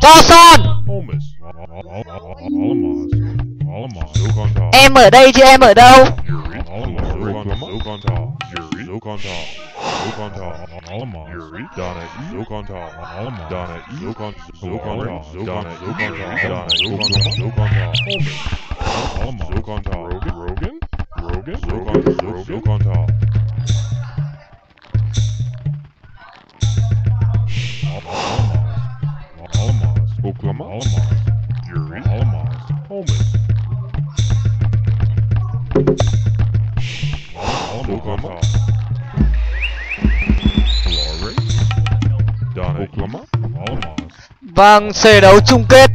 Cho son. Em ở đây chứ em ở đâu? Vâng, sơ đấu chung kết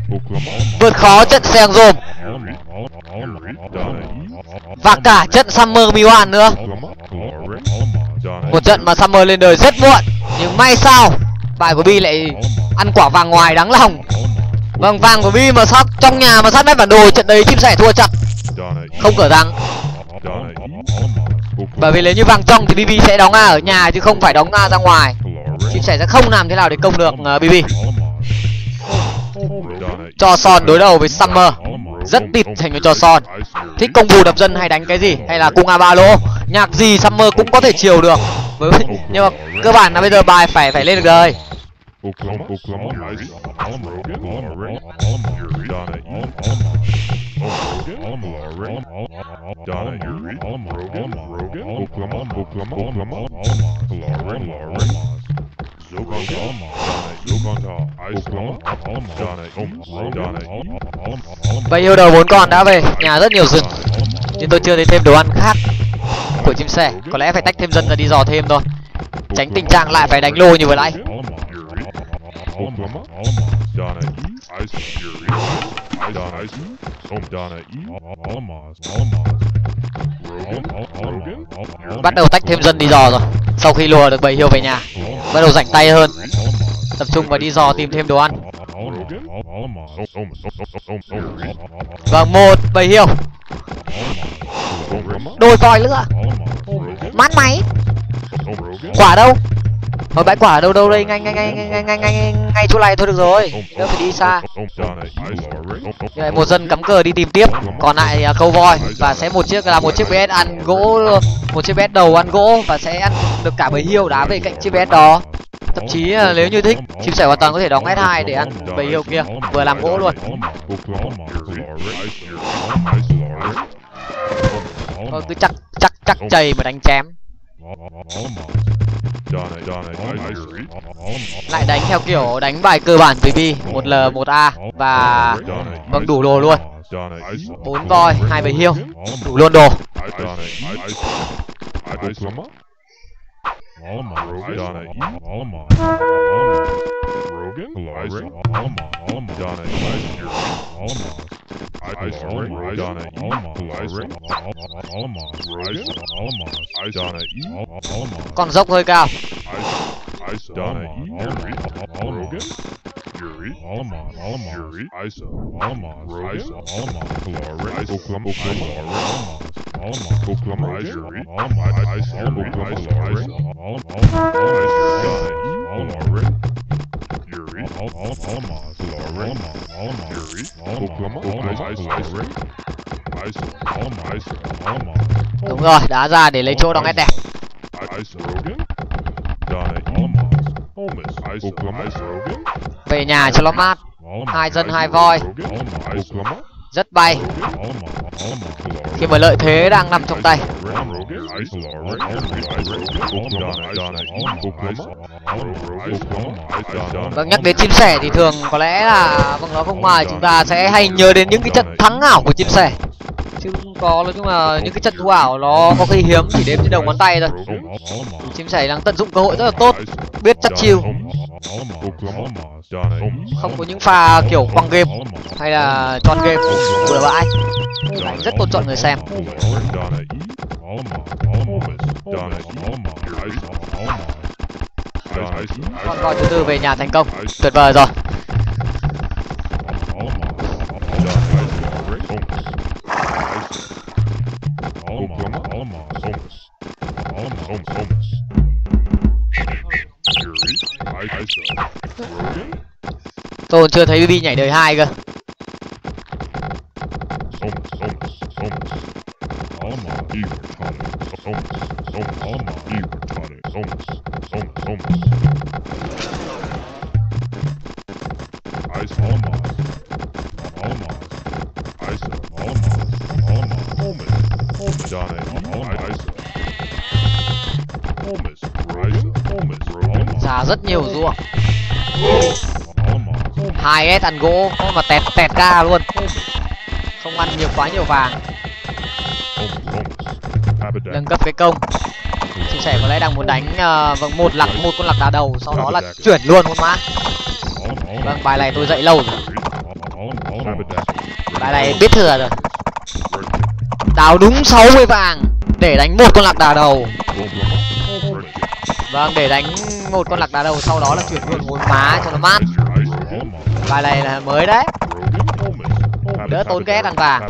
vượt khó trận Seng Dồm và cả trận Summer Miwan nữa. Một trận mà Summer lên đời rất muộn, nhưng may sao bài của Bi lại ăn quả vàng ngoài đáng lòng. Vâng, vàng của Bi mà sát trong nhà mà sát mép bản đồ, trận đấy Chim Sẻ thua chặt, không cửa thắng. Bởi vì nếu như vàng trong thì BB sẽ đóng A ở nhà chứ không phải đóng A ra ngoài. Chim Sẻ sẽ không làm thế nào để công được BB. Cho son đối đầu với Summer rất tịt thành với Cho son. Thích công bù đập dân hay đánh cái gì, hay là cung A3 lỗ, nhạc gì Summer cũng có thể chiều được. Nhưng mà cơ bản là bây giờ bài phải lên được đời. Và yêu đầu 4 con đã về nhà rất nhiều rừng, nhưng tôi chưa thấy thêm đồ ăn khác của Chim Sẻ. Có lẽ phải tách thêm dân ra đi dò thêm thôi, tránh tình trạng lại phải đánh lô như vừa nãy. Bắt đầu tách thêm dân đi dò rồi. Sau khi lùa được bầy hiêu về nhà, bắt đầu rảnh tay hơn, tập trung vào đi dò tìm thêm đồ ăn. Và một bầy hiêu, đôi còi nữa, mát máy. Quả đâu? Hồi bãi quả đâu đâu đây, ngay chỗ này thôi được rồi, đỡ phải đi xa. Vậy một dân cắm cờ đi tìm tiếp, còn lại câu voi và sẽ một chiếc BS ăn gỗ, một chiếc BS đầu ăn gỗ và sẽ ăn được cả bầy hiêu đá về cạnh chiếc BS đó. Thậm chí nếu như thích, Chim Sẻ hoàn toàn có thể đóng S2 để ăn bầy hiêu kia, vừa làm gỗ luôn. Thôi cứ chắc chày mà đánh chém. Lại đánh theo kiểu đánh bài cơ bản với Bi, 1L 1A và vâng đủ đồ luôn, 4 voi 2 bầy hiêu đủ luôn đồ. Con dốc hơi cao. Đúng rồi, đá ra để lấy chỗ đóng S đẹp. Về nhà cho nó mát. 2 dân 2 voi rất bay khi mà lợi thế đang nằm trong tay. Vâng, nhắc đến Chim Sẻ thì thường có lẽ là vâng nó không ngoài chúng ta sẽ hay nhớ đến những cái trận thắng ảo của Chim Sẻ, chứ có nói chung là những cái trận thua ảo nó có khi hiếm chỉ đếm trên đầu ngón tay thôi. Chim Sẻ đang tận dụng cơ hội rất là tốt, biết chắt chiêu, không có những pha kiểu quăng game hay là tròn game bừa bãi. Đánh rất tôn trọng người xem. Con voi thứ tư về nhà thành công, tuyệt vời rồi. Tôi còn chưa thấy BB nhảy đời 2 cơ. Xả rất nhiều ruộng. 2S ăn gỗ mà tẹt tẹt ca luôn. Không ăn nhiều quá nhiều vàng. Nâng cấp cái công. Chia sẻ có lẽ đang muốn đánh vâng một con lạc đá đầu, sau đó là chuyển luôn con mã. Vâng, bài này tôi dậy lâu rồi. Bài này biết thừa rồi. Đào đúng 60 vàng để đánh một con lạc đá đầu. Vâng, để đánh một con lạc đá đầu sau đó là chuyển luôn bốn má cho nó mát. Bài này là mới đấy, đỡ tốn cái ăn vàng.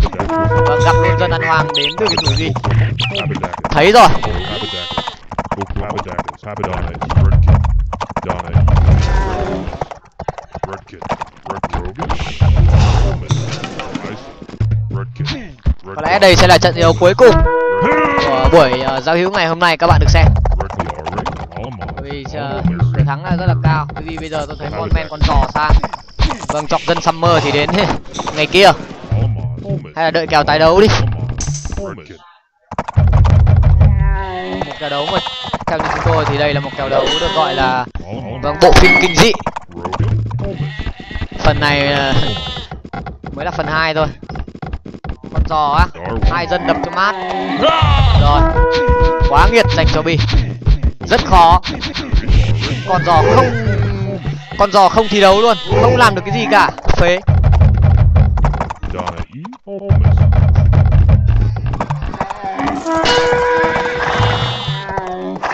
Vâng, gặp nông dân ăn hoàng đến từ cái thứ gì thấy rồi. Có lẽ đây sẽ là trận đấu cuối cùng của buổi giao hữu ngày hôm nay các bạn được xem. Vì để thắng là rất là cao. Vì bây giờ tôi thấy con men con giò sang. Vâng, chọc dân Summer thì đến ngày kia. Hay là đợi kèo tái đấu đi. Một kèo đấu mà theo như chúng tôi thì đây là một kèo đấu được gọi là vâng bộ phim kinh dị. Phần này mới là phần 2 thôi. Con giò á, hai dân đập cho mát. Rồi, quá nghiệt dành cho Bi. Rất khó. Con giò không thi đấu luôn, không làm được cái gì cả. Phế.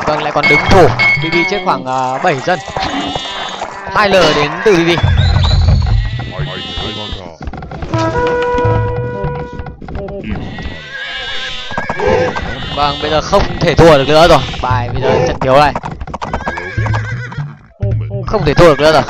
Vâng, lại còn đứng thủ. BB chết khoảng 7 dân. 2L đến từ BB. Vâng, bây giờ không thể thua được nữa rồi. Bài bây giờ trận đấu này không thể thua được nữa rồi.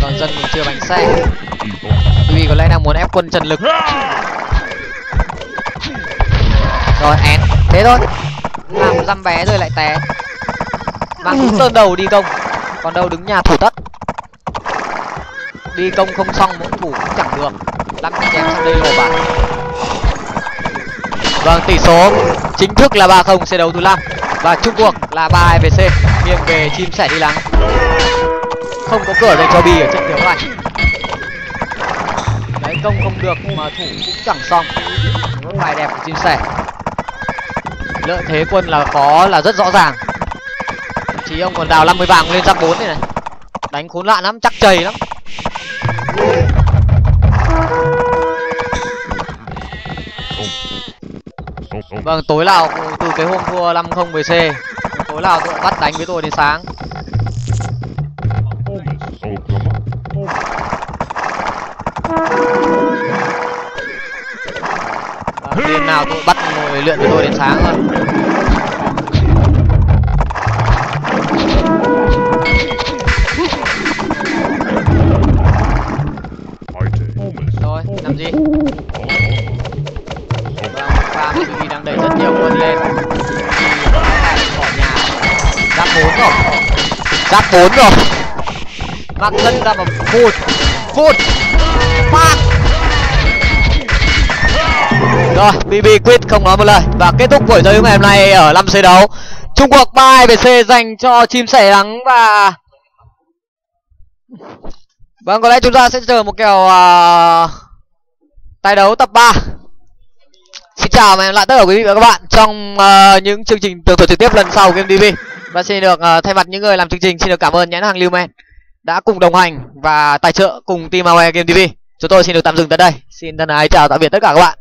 Còn dân mình chưa bánh xe. Vì có lẽ đang muốn ép quân Trần Lực. Rồi én. Thế thôi. Làm dăm bé rồi lại té. Mang sơn đầu đi công. Còn đâu đứng nhà thủ tất. Đi công không xong mỗi thủ cũng chẳng được. Lắm chém sang đây hồ bản. Vâng, tỷ số chính thức là 3-0 xe đấu thứ 5. Và chung cuộc là 3 EVC nghiêng về Chim Sẻ Đi Nắng. Không có cửa dành cho Bi ở trận đấu này. Đấy, công không được mà thủ cũng chẳng xong. Bài đẹp của Chim Sẻ. Lợi thế quân là có là rất rõ ràng. Chí ông còn đào 50 vàng lên 140 này này. Đánh khốn nạn lắm, chắc chày lắm. Vâng, tối nào từ cái hôm thua 5-0 với C, tối nào tụi bắt đánh với tôi đến sáng. Đêm nào tụi bắt ngồi luyện với tôi đến sáng rồi. Rồi, làm gì? Và BB đang đẩy rất nhiều quân lên. Bỏ nhà. Giáp 4 rồi. Giáp 4 rồi. Mặt dân ra mà phụt. Phụt. Phạt. Rồi, BB Quit không nói một lời và kết thúc buổi giao hữu ngày hôm nay ở 5 xe đấu. Chung cuộc 3 EVC dành cho Chim Sẻ Đi Nắng và... Vâng, có lẽ chúng ta sẽ chờ một kèo tái đấu tập 3. Xin chào và hẹn gặp lại tất cả quý vị và các bạn trong những chương trình tường thuật trực tiếp lần sau GameTV. Và xin được thay mặt những người làm chương trình, xin được cảm ơn nhãn hàng Lưu Men đã cùng đồng hành và tài trợ cùng team AOE GameTV. Chúng tôi xin được tạm dừng tại đây. Xin thân ái chào tạm biệt tất cả các bạn.